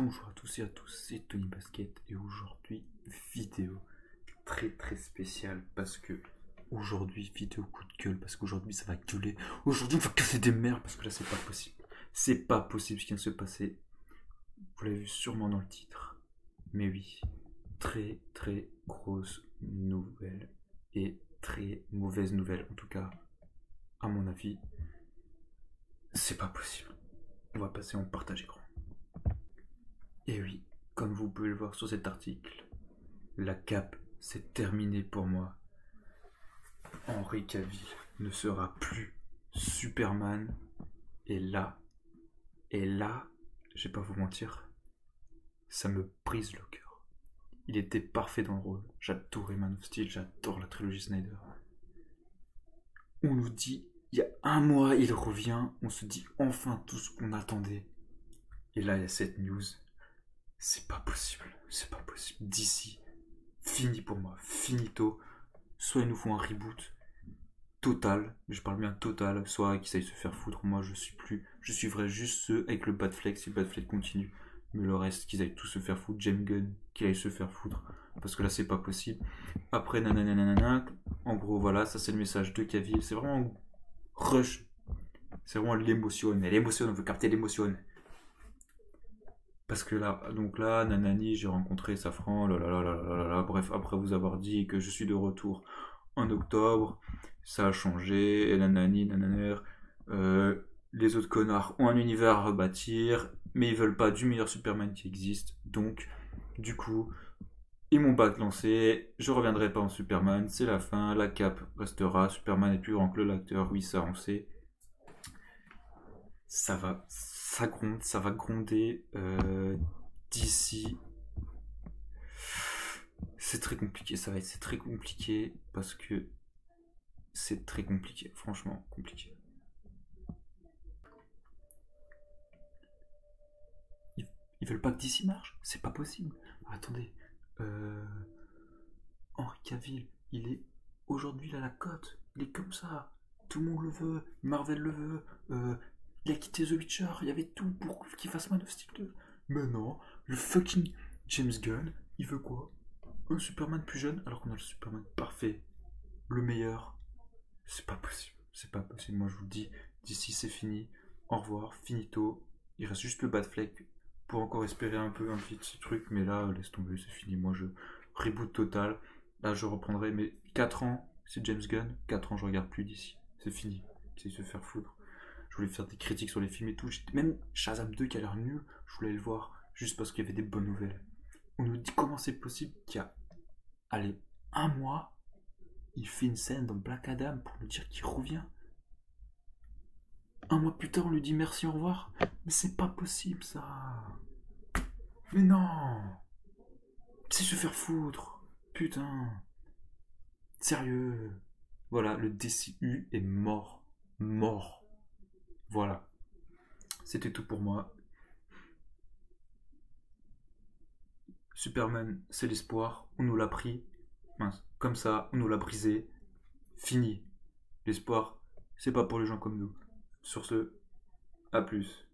Bonjour à tous et à tous, c'est Tony Basket et aujourd'hui vidéo très spéciale parce que aujourd'hui vidéo coup de gueule, parce qu'aujourd'hui ça va gueuler, aujourd'hui on va casser des merdes parce que là c'est pas possible. C'est pas possible ce qui vient de se passer. Vous l'avez vu sûrement dans le titre. Mais oui, très grosse nouvelle et très mauvaise nouvelle, en tout cas à mon avis. C'est pas possible. On va passer en partage écran. Et oui, comme vous pouvez le voir sur cet article, la cape c'est terminé pour moi. Henry Cavill ne sera plus Superman. Et là, je vais pas vous mentir, ça me brise le cœur. Il était parfait dans le rôle. J'adorais Man of Steel, j'adore la trilogie Snyder. On nous dit, il y a un mois, il revient. On se dit enfin tout ce qu'on attendait. Et là, il y a cette news. C'est pas possible. D'ici, fini pour moi, finito. Soit ils nous font un reboot total, mais je parle bien total, soit qu'ils aillent se faire foutre. Moi, je suivrai juste ceux avec le Batfleck, si le Batfleck continue. Mais le reste, qu'ils aillent tous se faire foutre. James Gunn, qu'il aille se faire foutre. Parce que là, c'est pas possible. Après, nanana. En gros, voilà, ça c'est le message de Cavill. C'est vraiment rush. C'est vraiment l'émotion. Et l'émotion, on veut capter l'émotion. Parce que là, donc là, nanani, j'ai rencontré Safran, là. Bref, après vous avoir dit que je suis de retour en octobre, ça a changé, et nanani. Les autres connards ont un univers à rebâtir, mais ils veulent pas du meilleur Superman qui existe, donc, du coup, ils m'ont pas lancé, je reviendrai pas en Superman, c'est la fin, la cape restera, Superman est plus grand que l'acteur, oui, ça on sait. Ça va gronder d'ici. C'est très compliqué, c'est très compliqué parce que c'est très compliqué, franchement compliqué. Ils veulent pas que d'ici marche, c'est pas possible. Attendez, Henry Cavill, il est aujourd'hui là la cote, il est comme ça, tout le monde le veut, Marvel le veut. Il a quitté The Witcher, il y avait tout pour qu'il fasse Man of Steel 2. Mais non, le fucking James Gunn, il veut quoi? Un Superman plus jeune alors qu'on a le Superman parfait, le meilleur. C'est pas possible, moi je vous le dis, d'ici c'est fini, au revoir, finito. Il reste juste le Batfleck pour encore espérer un peu un petit truc, mais là, laisse tomber, c'est fini, moi je reboot total. Là je reprendrai, mais 4 ans, c'est James Gunn, 4 ans je regarde plus d'ici, c'est fini, c'est se faire foutre. Je voulais faire des critiques sur les films et tout. Même Shazam 2 qui a l'air nul, je voulais le voir juste parce qu'il y avait des bonnes nouvelles. On nous dit comment c'est possible qu'il y a, allez, un mois, il fait une scène dans Black Adam pour nous dire qu'il revient. Un mois plus tard, on lui dit merci, au revoir. Mais c'est pas possible ça. Mais non. C'est se faire foutre. Putain. Sérieux. Voilà, le DCU est mort. Mort. Voilà, c'était tout pour moi. Superman, c'est l'espoir, on nous l'a pris, mince, comme ça, on nous l'a brisé, fini. L'espoir, c'est pas pour les gens comme nous. Sur ce, à plus.